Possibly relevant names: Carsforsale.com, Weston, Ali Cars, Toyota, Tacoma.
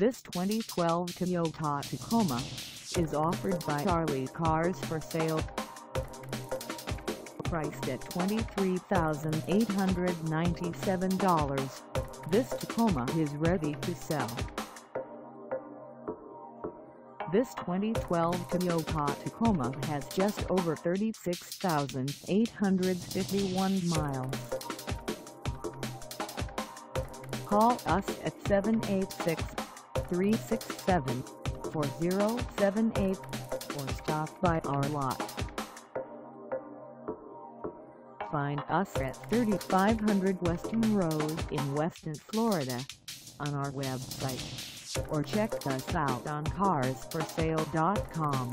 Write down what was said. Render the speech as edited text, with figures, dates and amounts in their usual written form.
This 2012 Toyota Tacoma is offered by Ali Cars for sale. Priced at $23,897, this Tacoma is ready to sell. This 2012 Toyota Tacoma has just over 36,851 miles. Call us at 786-367-4078 or stop by our lot. Find us at 3500 Weston Road in Weston, Florida, on our website, or check us out on Carsforsale.com.